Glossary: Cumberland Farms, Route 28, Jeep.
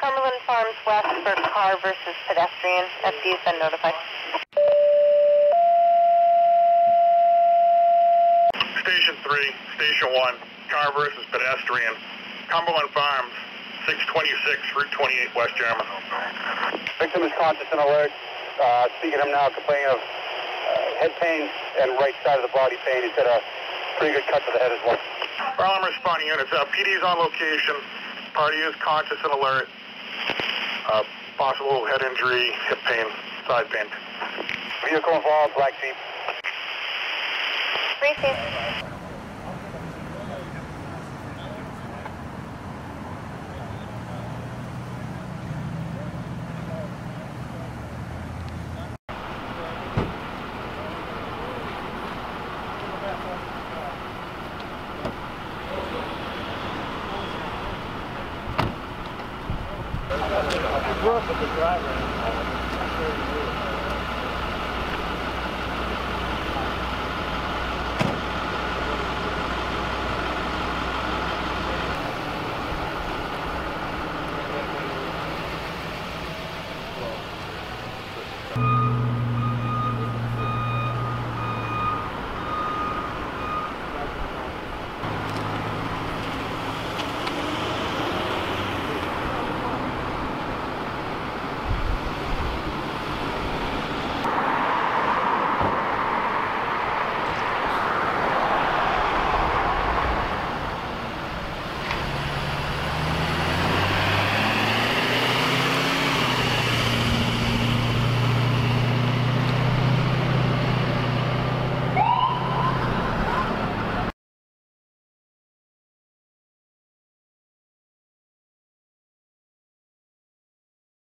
Cumberland Farms West for car versus pedestrian. FD's been notified. Station 3, Station 1, car versus pedestrian. Cumberland Farms, 626, Route 28, West Yarmouth. Victim is conscious and alert. Speaking to him now, complaining of head pain and right side of the body pain. He's had a pretty good cut to the head as well. Harlem responding units. PD's on location. Party is conscious and alert. Possible head injury, hip pain, side pain. Vehicle involved, black Jeep. Receive. I grew up with the driver.